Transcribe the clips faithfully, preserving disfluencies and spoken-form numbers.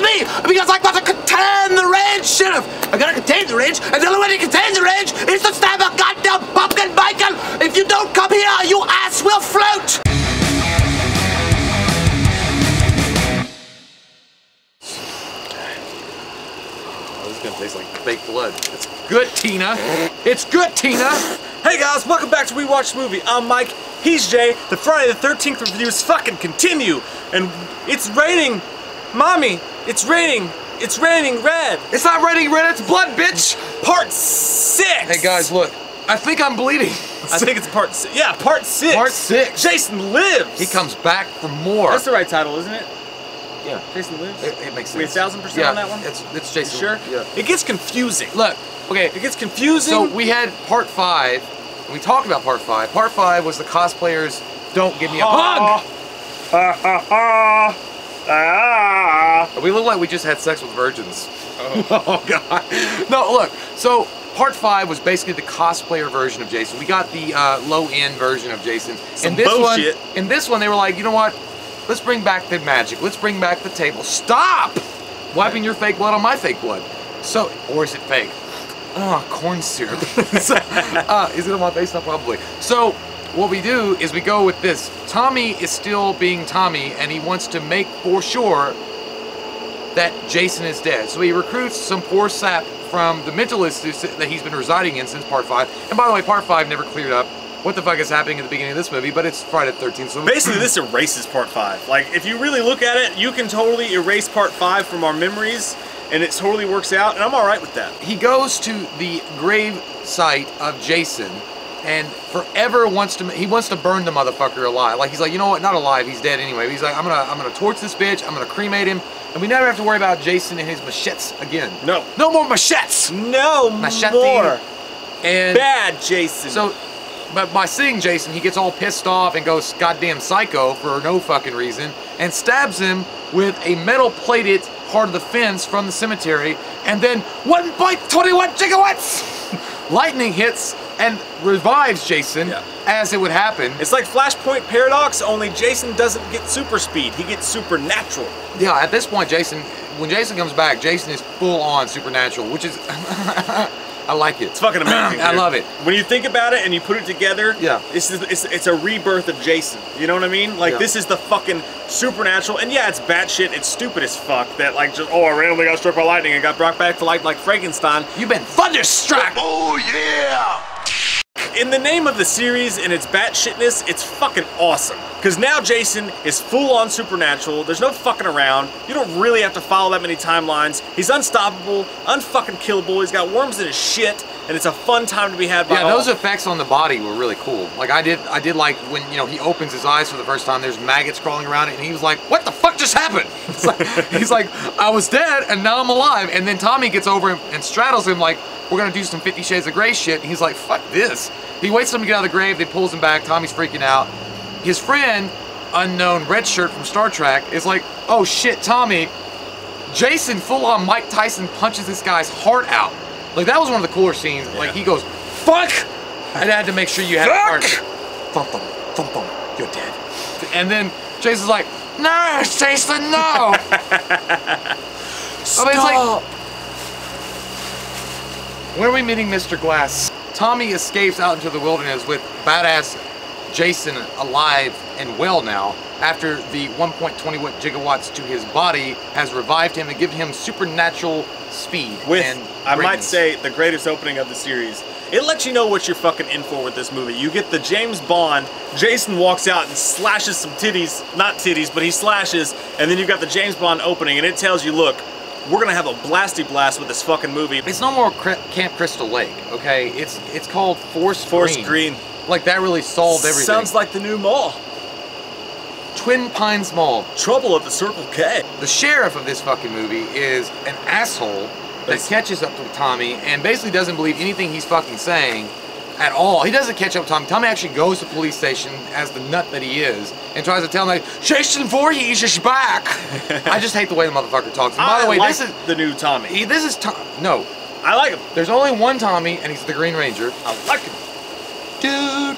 me because I got to contain the rage, Sheriff. I got to contain the rage, and the only way to contain the rage is to stab a goddamn pumpkin, Michael. If you don't come here, you ass will float. It's gonna taste like fake blood. It's good, Tina. It's good, Tina. Hey guys, welcome back to We Watch Movie. I'm Mike. He's Jay. The Friday the thirteenth reviews fucking continue. And it's raining, mommy. It's raining. It's raining red. It's not raining red. It's blood, bitch. Part six. Hey guys, look. I think I'm bleeding. I think it's part six. Yeah, part six. Part six. Jason Lives. He comes back for more. That's the right title, isn't it? Yeah. Jason Lives? It, it makes sense. Wait, one thousand percent yeah, on that one? It's, it's Jason. You sure? Yeah. It gets confusing. Look, okay. It gets confusing. So we had part five, and we talked about part five. Part five was the cosplayers don't give me a hug. We look like we just had sex with virgins. Oh, oh God. No, look. So part five was basically the cosplayer version of Jason. We got the uh, low-end version of Jason. Some and this bullshit. One, in this one, they were like, you know what? Let's bring back the magic. Let's bring back the table. Stop wiping your fake blood on my fake blood. So, or is it fake? Oh, corn syrup. so, uh, is it on my face? Not probably. So, what we do is we go with this. Tommy is still being Tommy, and he wants to make for sure that Jason is dead. So he recruits some poor sap from the mental institute that he's been residing in since part five. And by the way, part five never cleared up what the fuck is happening at the beginning of this movie, but it's Friday the thirteenth. So basically, this erases part five. Like, if you really look at it, you can totally erase part five from our memories, and it totally works out, and I'm all right with that. He goes to the grave site of Jason, and forever wants to, he wants to burn the motherfucker alive. Like, he's like, you know what, not alive, he's dead anyway. But he's like, I'm gonna, I'm gonna torch this bitch, I'm gonna cremate him, and we never have to worry about Jason and his machetes again. No. No more machetes! No machete. More! And bad Jason. So, but by seeing Jason, he gets all pissed off and goes goddamn psycho for no fucking reason and stabs him with a metal-plated part of the fence from the cemetery, and then one point two one gigawatts lightning hits and revives Jason, yeah, as it would happen. It's like Flashpoint Paradox, only Jason doesn't get super speed, he gets supernatural. Yeah, at this point, Jason, when Jason comes back, Jason is full-on supernatural, which is... I like it. It's fucking amazing. I love it. When you think about it and you put it together, yeah, it's, it's, it's a rebirth of Jason. You know what I mean? Like, yeah, this is the fucking supernatural, and yeah, it's batshit, it's stupid as fuck that like just, oh, I randomly got struck by lightning and got brought back to life like Frankenstein. You've been thunderstruck! Oh, yeah! In the name of the series and its batshitness, it's fucking awesome. Because now Jason is full-on supernatural, there's no fucking around, you don't really have to follow that many timelines, he's unstoppable, un-fucking-killable, he's got worms in his shit, and it's a fun time to be had by all. Yeah, those effects on the body were really cool. Like, I did I did like when, you know, he opens his eyes for the first time, there's maggots crawling around it, and he was like, what the fuck just happened? It's like, he's like, I was dead, and now I'm alive, and then Tommy gets over him and straddles him like, we're gonna do some Fifty Shades of Grey shit, and he's like, fuck this. He waits for him to get out of the grave, they pulls him back, Tommy's freaking out. His friend, unknown red shirt from Star Trek, is like, oh shit, Tommy. Jason full-on Mike Tyson punches this guy's heart out. Like, that was one of the cooler scenes. Yeah. Like, he goes, fuck! And I had to make sure you had fuck! Heart. Thump, thump, thump, thump, you're dead. And then Jason's like, no, Jason, no! Stop. I mean, it's like, where are we meeting Mister Glass? Tommy escapes out into the wilderness with badass Jason alive and well now, after the one point two one gigawatts to his body has revived him and given him supernatural speed. With, and I greatness. might say, the greatest opening of the series. It lets you know what you're fucking in for with this movie. You get the James Bond, Jason walks out and slashes some titties, not titties, but he slashes, and then you've got the James Bond opening, and it tells you, look, we're gonna have a blasty blast with this fucking movie. It's no more Camp Crystal Lake, okay? It's it's called Forest Green. Forest Green. Like, that really solved everything. Sounds like the new mall. Twin Pines Mall. Trouble at the Circle K. The sheriff of this fucking movie is an asshole that it's... catches up to Tommy and basically doesn't believe anything he's fucking saying at all. He doesn't catch up to Tommy. Tommy actually goes to the police station as the nut that he is and tries to tell him, like, Jason Voorhees is back. I just hate the way the motherfucker talks. And by I the way, like this is the new Tommy. He, this is Tom. No. I like him. There's only one Tommy, and he's the Green Ranger. I like him. Dude,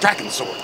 Dragon sword.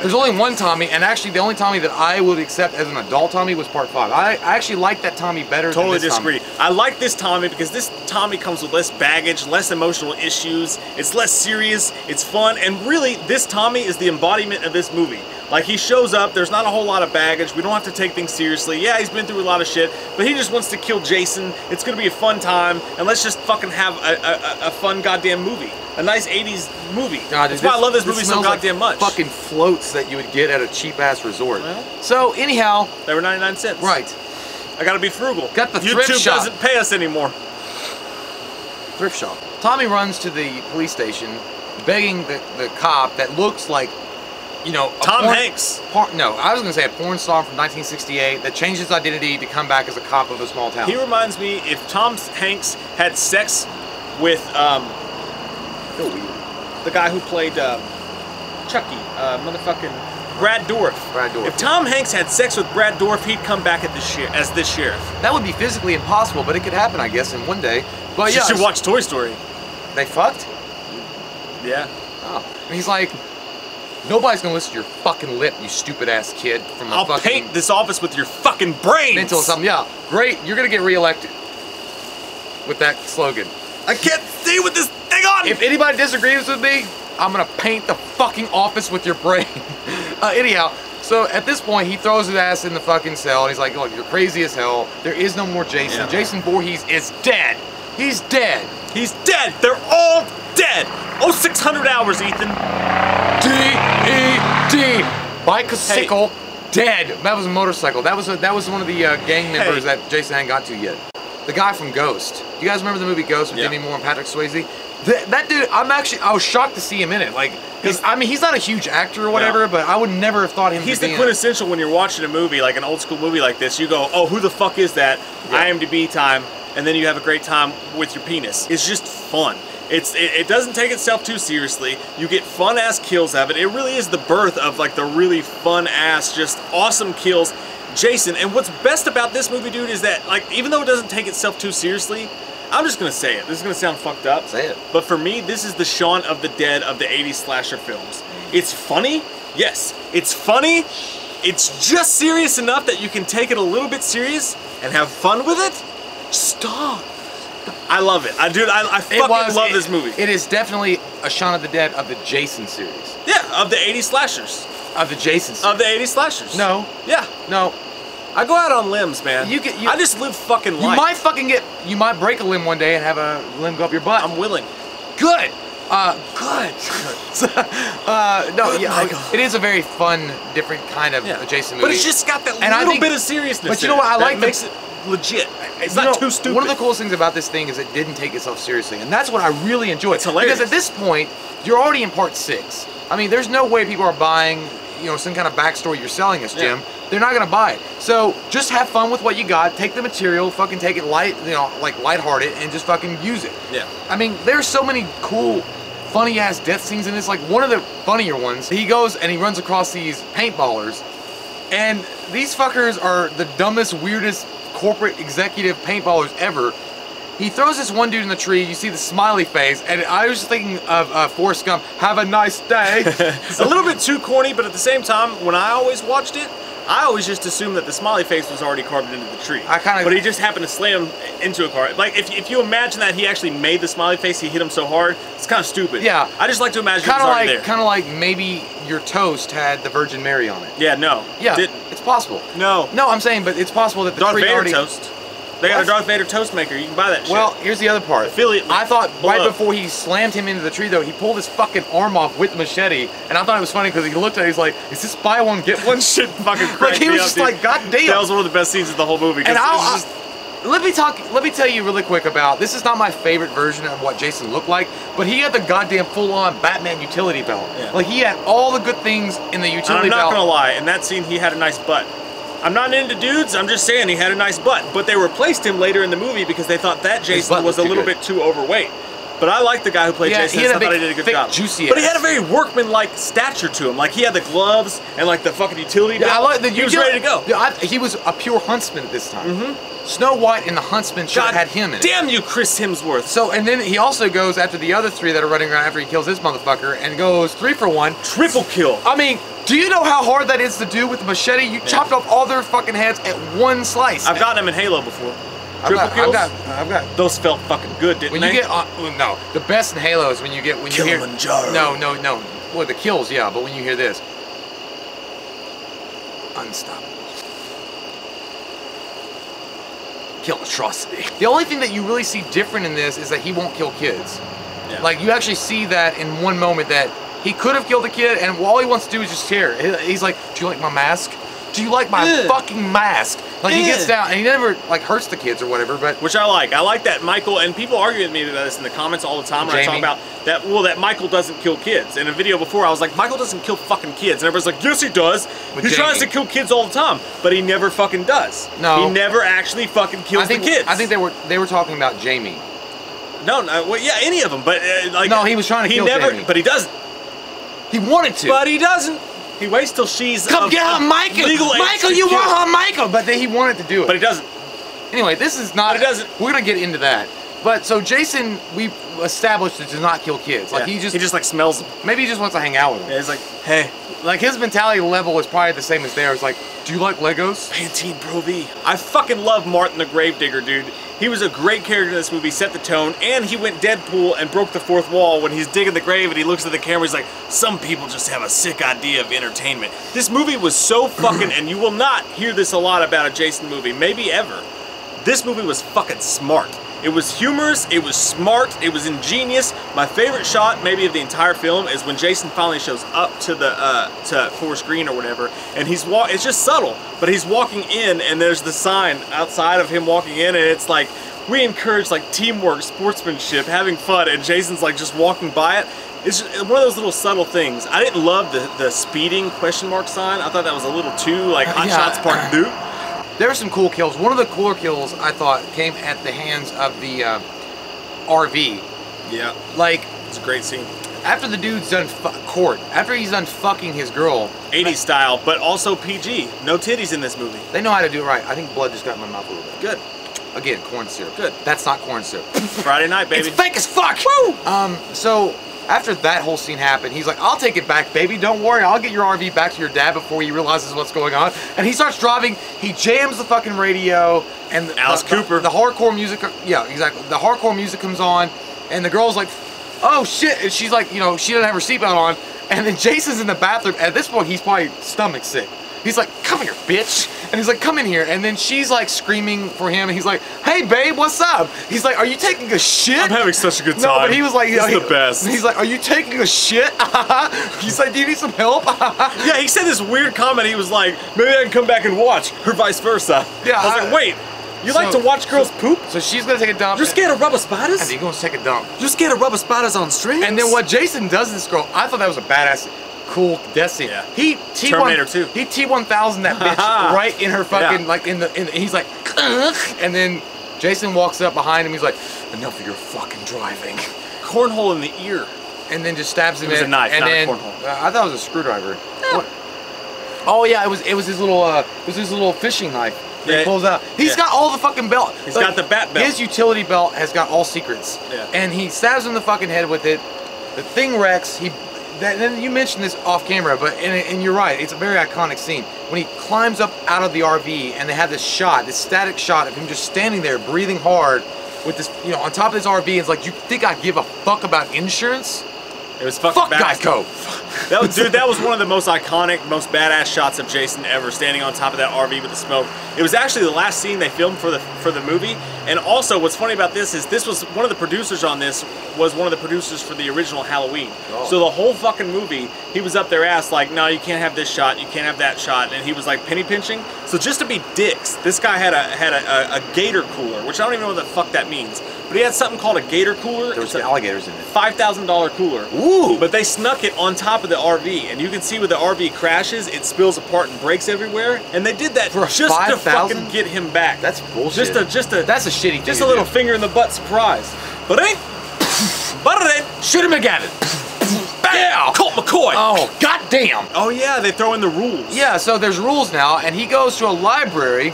There's only one Tommy, and actually the only Tommy that I would accept as an adult Tommy was part five. I, I actually like that Tommy better. Totally than this disagree. Tommy. I like this Tommy because this Tommy comes with less baggage, less emotional issues. It's less serious. It's fun, and really, this Tommy is the embodiment of this movie. Like, he shows up, there's not a whole lot of baggage, we don't have to take things seriously. Yeah, he's been through a lot of shit, but he just wants to kill Jason. It's gonna be a fun time, and let's just fucking have a, a, a fun goddamn movie. A nice eighties movie. God, That's this, why I love this, this movie so goddamn like much. Fucking floats that you would get at a cheap ass resort. Well, so anyhow. They were ninety-nine cents. Right. I gotta be frugal. Got the thrift YouTube shop. Doesn't pay us anymore. Thrift shop. Tommy runs to the police station, begging the, the cop that looks like, you know, Tom porn, Hanks. Porn, no, I was gonna say a porn star from nineteen sixty-eight that changed his identity to come back as a cop of a small town. He reminds me if Tom Hanks had sex with um, the guy who played uh, Chucky, uh, motherfucking Brad Dourif. Brad Dourif. If Tom Hanks had sex with Brad Dourif, he'd come back at this as this sheriff. That would be physically impossible, but it could happen, I guess, in one day. But you yeah, should watch Toy Story. They fucked. Yeah. Oh, and he's like, nobody's gonna listen to your fucking lip, you stupid ass kid. From the I'll fucking paint this office with your fucking brains. Mental something, yeah. Great, you're gonna get reelected with that slogan. I can't see with this thing on. If anybody disagrees with me, I'm gonna paint the fucking office with your brain. uh, anyhow, so at this point, he throws his ass in the fucking cell. And he's like, "Look, you're crazy as hell. There is no more Jason. Yeah. Jason Voorhees is dead. He's dead. He's dead. They're all dead. Oh, six hundred hours, Ethan." D E D Bicycle, hey. Dead. That was a motorcycle. That was a, that was one of the uh, gang members hey. that Jason hadn't got to yet. The guy from Ghost. Do you guys remember the movie Ghost with yeah. Demi Moore and Patrick Swayze? Th that dude, I'm actually, I was shocked to see him in it. Like, because I mean, he's not a huge actor or whatever, no. but I would never have thought him. He's to the quintessential it. When you're watching a movie, like an old school movie like this. You go, oh, who the fuck is that? Yeah. I M D B time, and then you have a great time with your penis. It's just fun. It's, it, it doesn't take itself too seriously. You get fun-ass kills out of it. It really is the birth of like the really fun-ass, just awesome kills, Jason. And what's best about this movie, dude, is that like even though it doesn't take itself too seriously, I'm just gonna say it. This is gonna sound fucked up. Say it. But for me, this is the Shaun of the Dead of the eighties slasher films. It's funny. Yes, it's funny. It's just serious enough that you can take it a little bit serious and have fun with it. Stop. I love it. I dude, I, I fucking was, love it, this movie. It is definitely a Shaun of the Dead of the Jason series. Yeah, of the eighties slashers. Of the Jason series. Of the eighties slashers. No. Yeah. No. I go out on limbs, man. You get. You, I just live fucking life. You might fucking get. You might break a limb one day and have a limb go up your butt. I'm willing. Good. Uh, good. uh, no, yeah, oh it is a very fun, different kind of yeah. Jason movie. But it's just got that and little think, bit of seriousness. But you know what? I like makes it. Legit. It's you not know, too stupid. One of the coolest things about this thing is it didn't take itself seriously, and that's what I really enjoyed. It's hilarious. Because at this point, you're already in part six. I mean, there's no way people are buying, you know, some kind of backstory you're selling us, Jim. Yeah. They're not gonna buy it. So just have fun with what you got. Take the material, fucking take it light, you know, like lighthearted, and just fucking use it. Yeah. I mean, there's so many cool, funny ass death scenes in this. Like one of the funnier ones, he goes and he runs across these paintballers, and these fuckers are the dumbest, weirdest corporate executive paintballers ever. He throws this one dude in the tree, you see the smiley face, and I was thinking of uh, Forrest Gump, have a nice day. A little bit too corny, but at the same time, when I always watched it, I always just assumed that the smiley face was already carved into the tree. I kind of, but he just happened to slam into a car. Like if, if you imagine that he actually made the smiley face, he hit him so hard, it's kind of stupid. Yeah, I just like to imagine. Kind of like, kind of like maybe your toast had the Virgin Mary on it. Yeah, no, yeah, didn't. It's possible. No, no, I'm saying, but it's possible that the Darth tree Vader already toast. They got a Darth Vader toast maker. You can buy that shit. Well, here's the other part. Affiliate link. I thought right below. Before he slammed him into the tree, though, he pulled his fucking arm off with the machete, and I thought it was funny because he looked at it, he's like, "Is this buy one get one?" Shit, fucking crazy. Like he was just up, like, "God damn!" That was one of the best scenes of the whole movie. And I'll, just... I, let me talk. Let me tell you really quick about this. Is not my favorite version of what Jason looked like, but he had the goddamn full-on Batman utility belt. Yeah. Like he had all the good things in the utility belt. I'm not belt. gonna lie. In that scene, he had a nice butt. I'm not into dudes, I'm just saying he had a nice butt. But they replaced him later in the movie because they thought that Jason was a little bit too overweight. But I like the guy who played yeah, Jason. He had a big, I thought he did a good job. Juicy but he had a very workman-like stature to him. Like he had the gloves and like the fucking utility. Yeah, I like the He was ready to go. I, he was a pure huntsman this time. Mm-hmm. Snow White and the Huntsman should God have had him in it. Damn you, Chris Hemsworth. So and then he also goes after the other three that are running around after he kills this motherfucker and goes three for one. Triple kill. I mean. Do you know how hard that is to do with a machete? You yeah. chopped off all their fucking heads at one slice. I've gotten them in Halo before. Triple I've got, kills. I've got, I've got. Those felt fucking good, didn't when they? When you get, uh, well, no. The best in Halo is when you get when Kill you hear. Kilimanjaro. No, no, no. Well, the kills, yeah, but when you hear this, unstoppable. Kill atrocity. The only thing that you really see different in this is that he won't kill kids. Yeah. Like you actually see that in one moment that. He could have killed a kid, and all he wants to do is just tear. He's like, do you like my mask? Do you like my Ugh. fucking mask? Like, Ugh. he gets down, and he never, like, hurts the kids or whatever, but... Which I like. I like that Michael, and people argue with me about this in the comments all the time when I talk about that, well, that Michael doesn't kill kids. In a video before, I was like, Michael doesn't kill fucking kids. And everybody's like, yes, he does. With he Jamie. tries to kill kids all the time, but he never fucking does. No. He never actually fucking kills I think, the kids. I think they were they were talking about Jamie. No, no, well, yeah, any of them, but, uh, like... No, he was trying to he kill never, Jamie. But he doesn't. He wanted to. But he doesn't. He waits till she's Come a, get her, Michael! Michael, you want her, Michael! But then he wanted to do it. But he doesn't. Anyway, this is not... But he doesn't. We're going to get into that. But, so Jason, we established that does not kill kids. Like, yeah. he just... He just, like, smells them. Maybe he just wants to hang out with them. Yeah, he's like, hey. Like, his mentality level is probably the same as theirs. Like, do you like Legos? Pantene Pro V. I fucking love Martin the Gravedigger, dude. He was a great character in this movie, set the tone, and he went Deadpool and broke the fourth wall when he's digging the grave and he looks at the camera, he's like, some people just have a sick idea of entertainment. This movie was so fucking, and you will not hear this a lot about a Jason movie, maybe ever. This movie was fucking smart. It was humorous, it was smart, it was ingenious. My favorite shot, maybe of the entire film, is when Jason finally shows up to the uh, to Forest Green or whatever, and he's walk. It's just subtle, but he's walking in, and there's the sign outside of him walking in, and it's like, we encourage like teamwork, sportsmanship, having fun, and Jason's like just walking by it. It's just one of those little subtle things. I didn't love the the speeding question mark sign. I thought that was a little too like Hot yeah. Shots Part Two. There were some cool kills. One of the cooler kills, I thought, came at the hands of the uh, R V. Yeah. Like... It's a great scene. After the dude's done fu court, after he's done fucking his girl... eighties style, but also P G. No titties in this movie. They know how to do it right. I think blood just got in my mouth a little bit. Good. Again, corn syrup. Good. That's not corn syrup. Friday night, baby. It's fake as fuck! Woo! Um, so... After that whole scene happened, he's like, I'll take it back, baby. Don't worry. I'll get your R V back to your dad before he realizes what's going on. And he starts driving. He jams the fucking radio. And Alice the, Cooper. The, the hardcore music. Yeah, exactly. The hardcore music comes on. And the girl's like, oh, shit. And she's like, you know, she doesn't have her seatbelt on. And then Jason's in the bathroom. At this point, he's probably stomach sick. He's like, come here, bitch. And he's like, come in here. And then she's like screaming for him. And he's like, hey, babe, what's up? He's like, are you taking a shit? I'm having such a good time. No, but he was like, this is the best. He's like, are you taking a shit? He's like, do you need some help? Yeah, he said this weird comment. He was like, maybe I can come back and watch, or vice versa. Yeah. I was I, like, wait, you so, like to watch girls so, poop? So she's going to take a dump. You're scared of rubber spiders? And you're going to take a dump. You're scared of rubber spiders on streams? And then what Jason does to this girl, I thought that was a badass cool death scene. Yeah. He T Terminator two. He T one thousand that bitch right in her fucking yeah. like in the in the, he's like ugh, and then Jason walks up behind him. He's like, enough of your fucking driving. Cornhole in the ear. And then just stabs him. It was in. a knife, and not then, a cornhole. Uh, I thought it was a screwdriver. Yeah. What? Oh yeah, it was it was his little uh it was his little fishing knife. Yeah. He pulls out. He's yeah. got all the fucking belt. He's like, got the bat belt. His utility belt has got all secrets. Yeah. And he stabs him in the fucking head with it. The thing wrecks. He. That, then you mentioned this off camera, but and, and you're right, it's a very iconic scene. When he climbs up out of the R V and they have this shot, this static shot of him just standing there breathing hard with this, you know, on top of this R V, it's like, you think I give a fuck about insurance? It was fucking badass. Fuck Geico. That was, dude, that was one of the most iconic, most badass shots of Jason ever, standing on top of that R V with the smoke. It was actually the last scene they filmed for the for the movie. And also, what's funny about this is this was one of the producers on this was one of the producers for the original Halloween. Oh. So the whole fucking movie, he was up their ass like, no, you can't have this shot, you can't have that shot, and he was like penny pinching. So just to be dicks, this guy had a had a, a, a Gator Cooler, which I don't even know what the fuck that means. But he had something called a Gator Cooler. There was alligators in it. five thousand dollar cooler. Ooh! But they snuck it on top of the R V, and you can see where the R V crashes, it spills apart and breaks everywhere. And they did that for just five, to fucking thousand? Get him back. That's bullshit. Just a just a that's a shitty. Just a little do. Finger in the butt surprise. But ain't Butter it. Shoot him again. Bam! Colt McCoy! Oh, goddamn! Oh yeah, they throw in the rules. Yeah, so there's rules now, and he goes to a library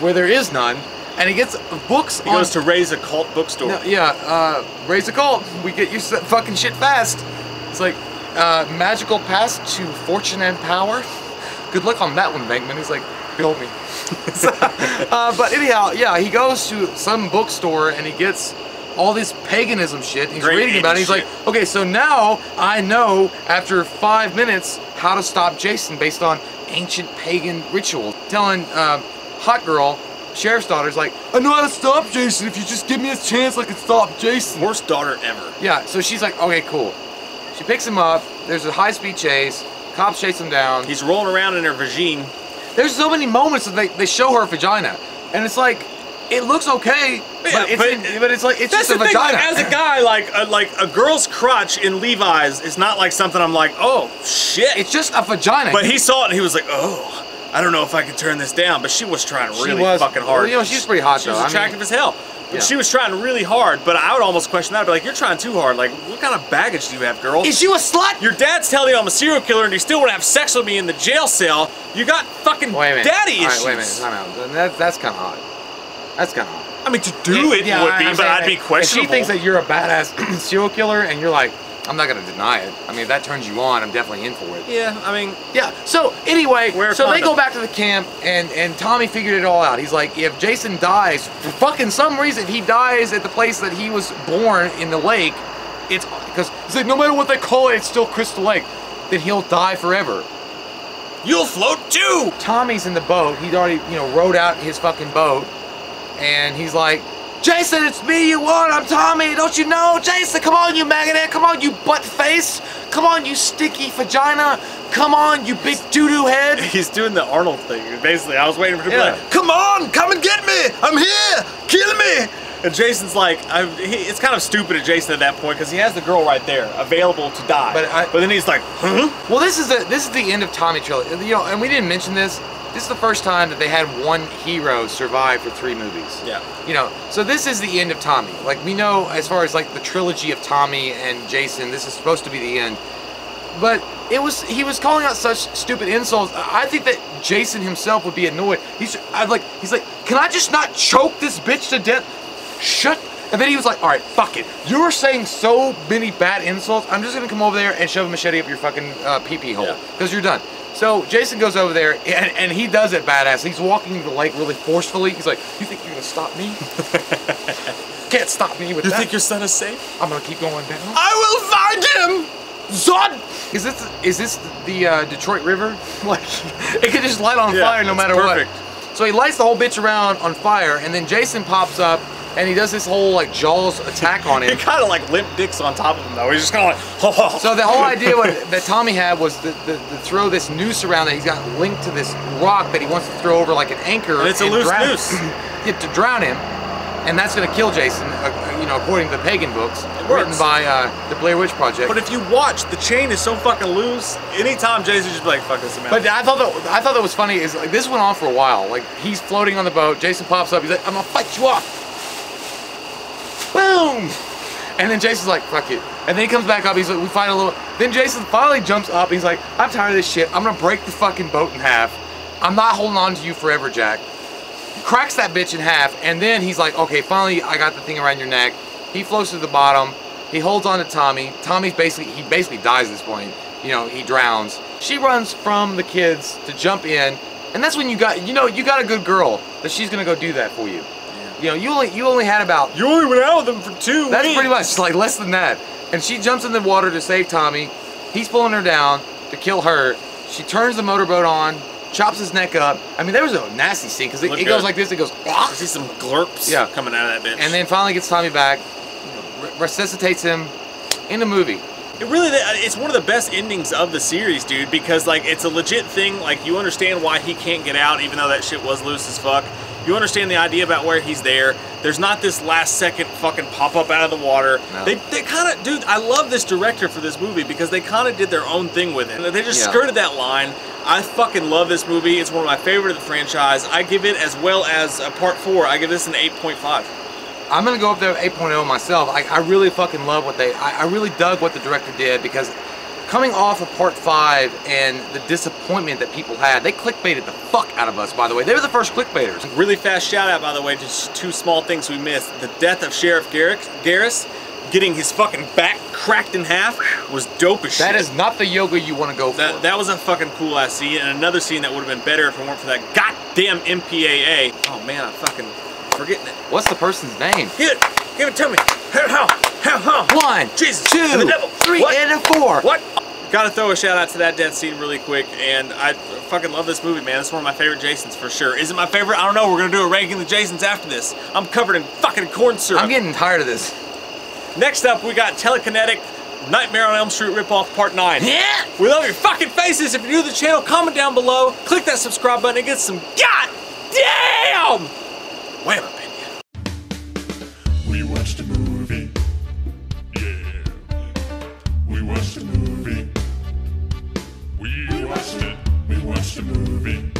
where there is none, and he gets books. He on... goes to Raise a Cult bookstore. No, yeah, uh, Raise a Cult. We get you fucking shit fast. It's like uh, magical pass to fortune and power. Good luck on that one, Bankman. He's like, build me. uh, but anyhow, yeah, he goes to some bookstore and he gets all this paganism shit. He's Great reading about it. He's shit. like, okay, so now I know after five minutes how to stop Jason based on ancient pagan ritual. Telling um, hot girl, sheriff's daughter's like, I know how to stop Jason. If you just give me a chance, I can stop Jason. Worst daughter ever. Yeah, so she's like, okay, cool. She picks him up. There's a high-speed chase. Cops chase him down. He's rolling around in her vagine. There's so many moments that they, they show her vagina, and it's like, it looks okay, but, yeah, it's, but, in, but it's like, it's that's just a the vagina. Thing, like, as a guy, like a, like a girl's crotch in Levi's is not like something I'm like, oh shit. It's just a vagina. But he saw it and he was like, oh, I don't know if I could turn this down, but she was trying really she was, fucking hard. Well, you know, she's pretty hot she though. She was attractive I mean, as hell. But yeah. She was trying really hard, but I would almost question that. I'd be like, you're trying too hard. Like, what kind of baggage do you have, girl? Is you a slut? Your dad's telling you I'm a serial killer and you still want to have sex with me in the jail cell. You got fucking daddy issues. All right, wait a minute. Time out. That, that's kind of hot. That's kind of hot. I mean, to do it, it yeah, would be, I'm but I'd be questionable. If she thinks that you're a badass serial killer and you're like, I'm not going to deny it. I mean, if that turns you on, I'm definitely in for it. Yeah, I mean... Yeah, so anyway, so they go back to the camp, and, and Tommy figured it all out. He's like, if Jason dies, for fucking some reason, if he dies at the place that he was born in the lake, it's... Because he's like, no matter what they call it, it's still Crystal Lake. Then he'll die forever. You'll float too! Tommy's in the boat. He'd already, you know, rowed out his fucking boat, and he's like... Jason, it's me you want, I'm Tommy, don't you know? Jason, come on you maggot, come on you butt face, come on you sticky vagina, come on you big doo-doo head. He's doing the Arnold thing, basically. I was waiting for him yeah. to be like, come on, come and get me, I'm here, kill me. And Jason's like, I, he, it's kind of stupid of Jason at that point because he has the girl right there, available to die. But, I, but then he's like, huh? Well, this is the, this is the end of Tommy trilogy, you know, and we didn't mention this. This is the first time that they had one hero survive for three movies. Yeah. You know, so this is the end of Tommy. Like, we know as far as like the trilogy of Tommy and Jason, this is supposed to be the end. But it was, he was calling out such stupid insults. I think that Jason himself would be annoyed. He's I'd like, he's like, can I just not choke this bitch to death? Shut. And then he was like, all right, fuck it. You're saying so many bad insults. I'm just going to come over there and shove a machete up your fucking uh, pee-pee hole. Because yeah. you're done. So Jason goes over there, and, and he does it badass. He's walking the lake really forcefully. He's like, you think you're going to stop me? Can't stop me with you that. You think your son is safe? I'm going to keep going down. I will find him! Zod! Is this, is this the uh, Detroit River? Like, it could just light on yeah, fire no matter perfect. what. So he lights the whole bitch around on fire, and then Jason pops up, and he does this whole like Jaws attack on him. He kind of like limp dicks on top of him though. He's just kind of like, oh. So the whole idea what, that Tommy had was to throw this noose around that he's got linked to this rock that he wants to throw over like an anchor. And it's and a loose drown, noose. to drown him, and that's going to kill Jason, uh, you know, according to the pagan books written by uh, the Blair Witch Project. But if you watch, the chain is so fucking loose. Anytime Jason just be like, fuck this amount. But I thought that I thought that was funny. Is like this went on for a while. Like he's floating on the boat. Jason pops up. He's like, I'm gonna fight you off. Boom! And then Jason's like, fuck it. And then he comes back up, he's like, we fight a little. Then Jason finally jumps up, and he's like, I'm tired of this shit. I'm gonna break the fucking boat in half. I'm not holding on to you forever, Jack. He cracks that bitch in half, and then he's like, okay, finally I got the thing around your neck. He floats to the bottom. He holds on to Tommy. Tommy's basically, he basically dies at this point. You know, he drowns. She runs from the kids to jump in, and that's when you got, you know, you got a good girl that she's gonna go do that for you. You know, you only you only had about... You only went out with them for two weeks. That's pretty much, like, less than that. And she jumps in the water to save Tommy. He's pulling her down to kill her. She turns the motorboat on, chops his neck up. I mean, there was a nasty scene, because it, it goes like this. It goes... I see some glurps yeah. coming out of that bitch. And then finally gets Tommy back, resuscitates him in the movie. It really, it's one of the best endings of the series, dude, because, like, it's a legit thing. Like, you understand why he can't get out, even though that shit was loose as fuck. You understand the idea about where he's there. There's not this last second fucking pop up out of the water. No. They, they kind of, dude, I love this director for this movie because they kind of did their own thing with it. They just yeah. skirted that line. I fucking love this movie. It's one of my favorite of the franchise. I give it, as well as uh, part four, I give this an eight point five. I'm gonna go up there with eight point oh myself. I, I really fucking love what they, I, I really dug what the director did, because coming off of part five and the disappointment that people had, they clickbaited the fuck out of us, by the way. They were the first clickbaiters. Really fast shout out, by the way, to two small things we missed. The death of Sheriff Garris, getting his fucking back cracked in half, was dope as shit. That is not the yoga you want to go for. That, that was a fucking cool ass scene, and another scene that would have been better if it weren't for that goddamn M P A A. Oh man, I'm fucking forgetting it. What's the person's name? Hit it. Give it to me. One, Jesus, two, and the devil. Three, what? And a four. What? Gotta throw a shout out to that death scene really quick, and I fucking love this movie, man. It's one of my favorite Jasons for sure. Is it my favorite? I don't know. We're gonna do a ranking of the Jasons after this. I'm covered in fucking corn syrup. I'm getting tired of this. Next up, we got telekinetic Nightmare on Elm Street ripoff part nine. Yeah! We love your fucking faces. If you're new to the channel, comment down below, click that subscribe button, and get some goddamn wham opinion. We watched a movie. Yeah. We watched a movie. We watched it. We watched a movie.